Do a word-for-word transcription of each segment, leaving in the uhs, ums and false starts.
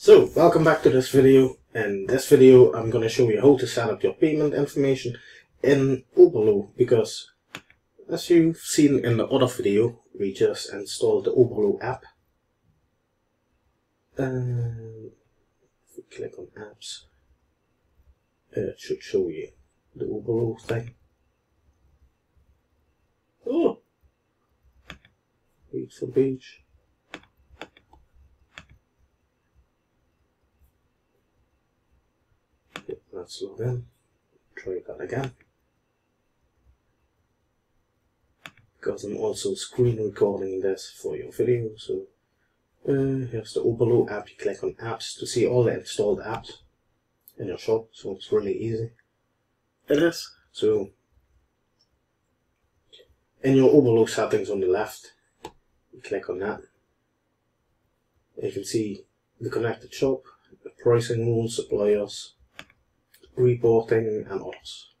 So welcome back to this video. In this video I'm going to show you how to set up your payment information in Oberlo, because as you've seen in the other video, we just installed the Oberlo app. Um, if we click on apps, it should show you the Oberlo thing. Oh! Wait for the page. Let's log in, try that again, because I'm also screen recording this for your video. So uh, here's the Oberlo app. You click on apps to see all the installed apps in your shop, so it's really easy. It is. So in your Oberlo settings on the left, you click on that. You can see the connected shop, the pricing rules, suppliers, reporting and others.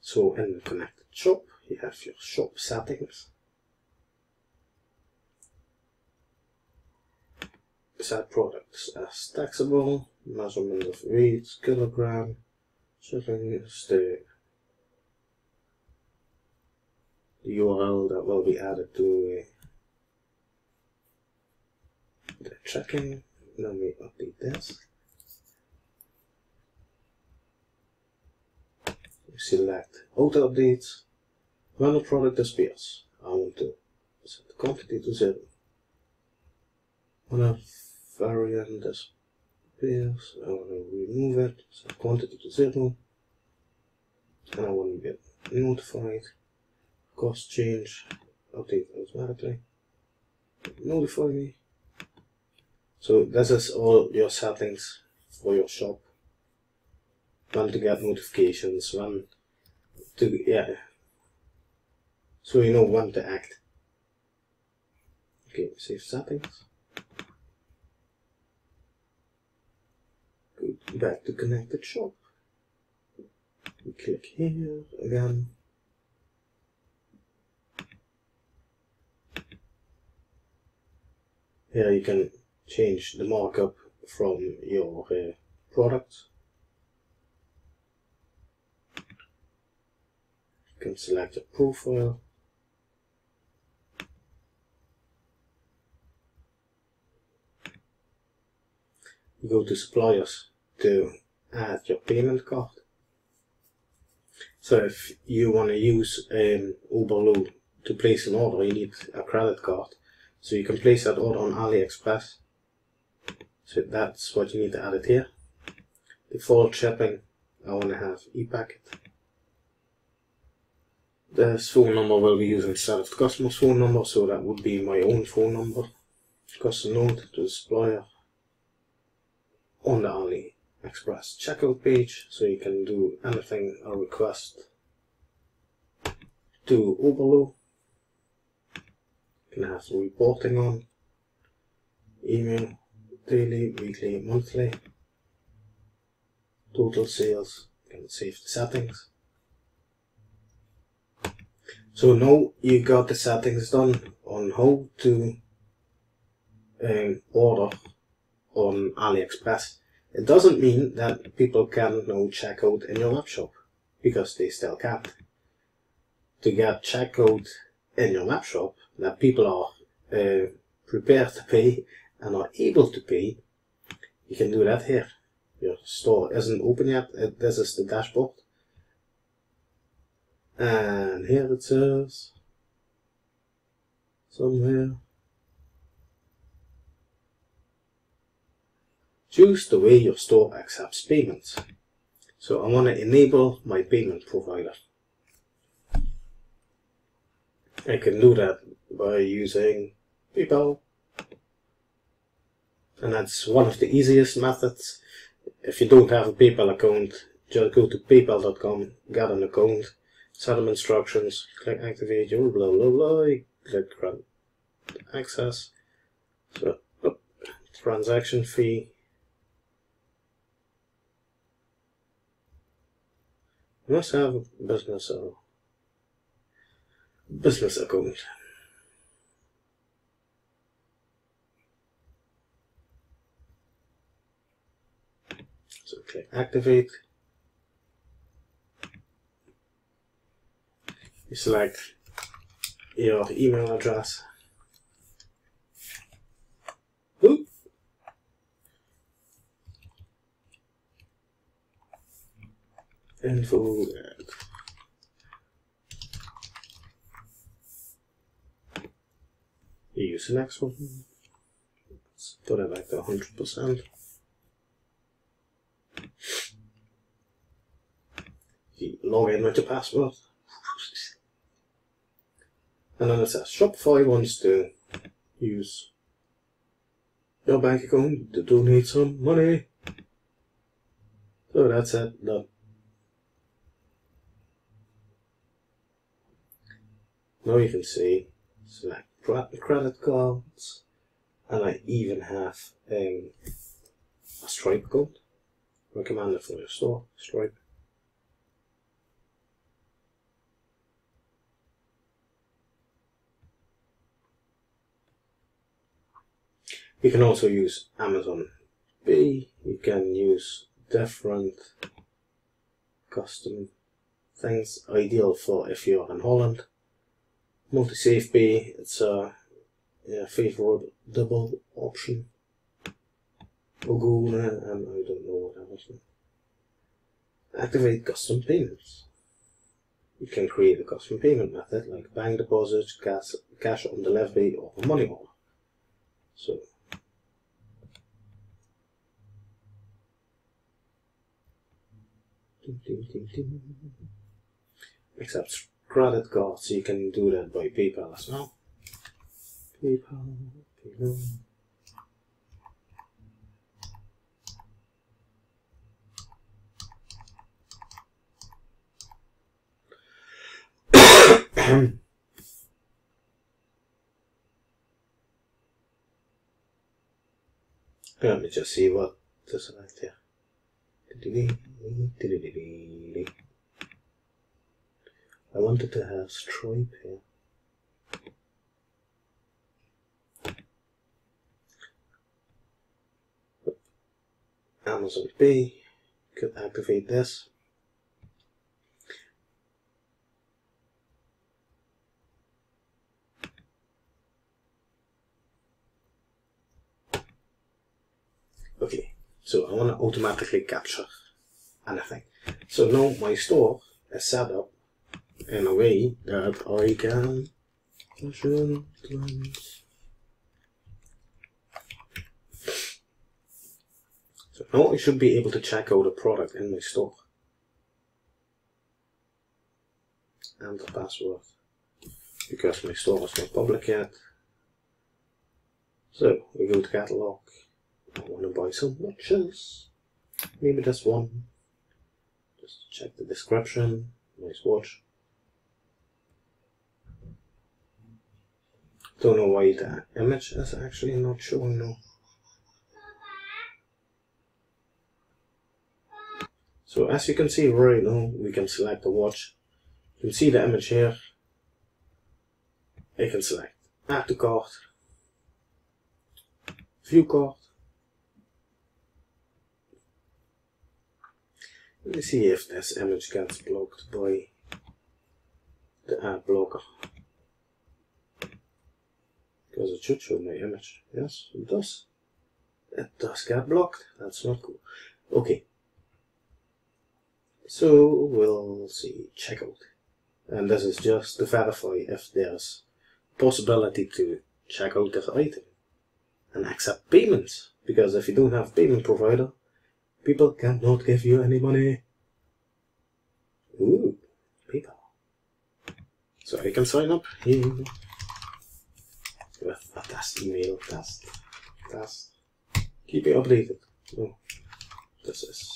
So in the connected shop you have your shop settings, set products as taxable, measurement of weight, kilogram, shipping is the U R L that will be added to the tracking. Let me update this. Select auto updates when the product disappears. I want to set the quantity to zero. When a variant disappears, I want to remove it, set quantity to zero, and I want to get notified. Cost change, update automatically, notify me. So this is all your settings for your shop. When to get notifications, when to, yeah, so you know when to act. Okay, save settings, go back to connected shop, we click here again, here you can change the markup from your uh, products. You can select a profile, you go to suppliers to add your payment card. So if you want to use um, Oberlo to place an order, you need a credit card, so you can place that order on AliExpress, so that's what you need to add it here. Default shipping, I want to have ePacket. This phone number will be used instead of the customer's phone number, so that would be my own phone number. Custom note to the supplier on the AliExpress checkout page, so you can do anything or request to Oberlo. You can have reporting on email, daily, weekly, monthly, total sales. You can save the settings. So now you got the settings done on how to um, order on AliExpress. It doesn't mean that people can now check out in your web shop, because they still can't. To get checkout in your web shop that people are uh, prepared to pay and are able to pay, you can do that here. Your store isn't open yet, it, this is the dashboard. And here it says, somewhere, choose the way your store accepts payments. So I want to enable my payment provider. I can do that by using PayPal. And that's one of the easiest methods. If you don't have a PayPal account, just go to paypal dot com, get an account. Set them instructions, click activate, blah blah blah, click access, so, oh, transaction fee, must have a business, or business account. So click activate. You select your email address. Oop. Info. You use the next one. Let's put it like one hundred percent. You log in with your password. And then it says Shopify wants to use your bank account to donate some money. So that's it, done. Now you can see, select credit cards, and I even have um, a Stripe code. Recommended for your store, Stripe. You can also use Amazon Pay, you can use different custom things, ideal for if you're in Holland. Multi-Safe Pay, it's a, a favourable double option. Oguna, and I don't know what else. Activate custom payments. You can create a custom payment method like bank deposits, cash, cash on delivery, or money order. So except credit card, so you can do that by PayPal as well. PayPal, PayPal. Let me just see what to select here. I wanted to have Stripe here. Amazon Pay, could activate this. Okay, so I want to automatically capture anything. So now my store is set up in a way that I can so now I should be able to check out a product in my store. And the password. Because my store is not public yet. So we go to catalog. I want to buy some watches. Maybe that's one. Just check the description. Nice watch. Don't know why the image is actually not showing now. So as you can see right now, we can select the watch. You can see the image here. I can select add to cart, view cart. Let me see if this image gets blocked by the ad blocker. Because it should show my image. Yes, it does. It does get blocked. That's not cool. Okay. So we'll see checkout. And this is just to verify if there's possibility to check out this item. And accept payments. Because if you don't have a payment provider, people cannot give you any money. Ooh, PayPal. So I can sign up here with a test email, test, test. Keep it updated. Oh, this is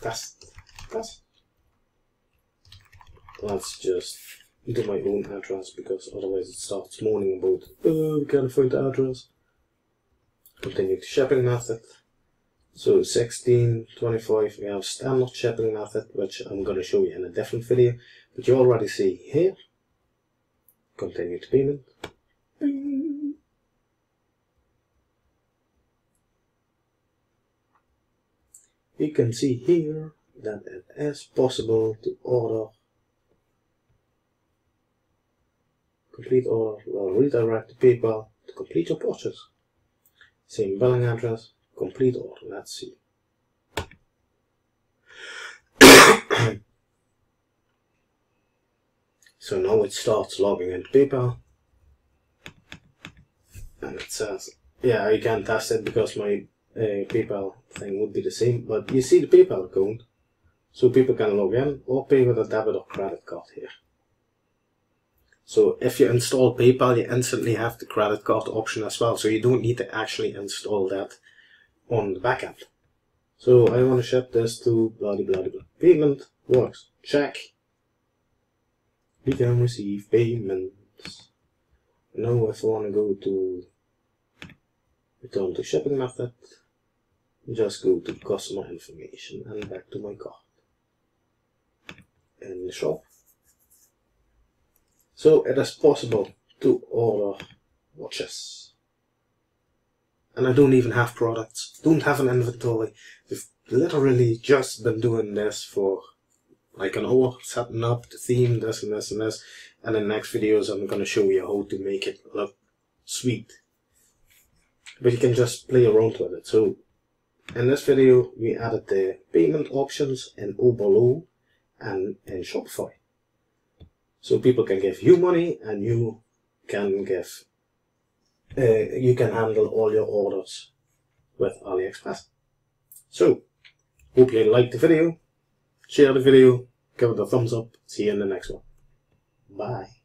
test, test. Let's just do my own address because otherwise it starts moaning about, oh, we can't find the address. Continue to shipping method. So sixteen twenty-five, we have standard shipping method, which I'm going to show you in a different video, but you already see here. Continue to payment. Bing. We can see here that it is possible to order complete order will redirect to PayPal to complete your purchase. Same billing address, complete order. Let's see. So now it starts logging into PayPal, and it says, yeah, I can't test it because my uh, PayPal thing would be the same, but you see the PayPal account, so people can log in or pay with a debit or credit card here. So if you install PayPal, you instantly have the credit card option as well, so you don't need to actually install that on the backend. So I want to ship this to blah blah blah blah. Payment works. Check. We can receive payments. Now if I want to go to return to shipping method, just go to customer information and back to my card in the shop. So it is possible to order watches. And I don't even have products, don't have an inventory. We've literally just been doing this for like an hour, setting up the theme, this and this and this. And in the next videos I'm going to show you how to make it look sweet. But you can just play around with it. So in this video we added the payment options in Oberlo and in Shopify. So people can give you money and you can give, uh, you can handle all your orders with AliExpress. So, hope you liked the video, share the video, give it a thumbs up, see you in the next one. Bye.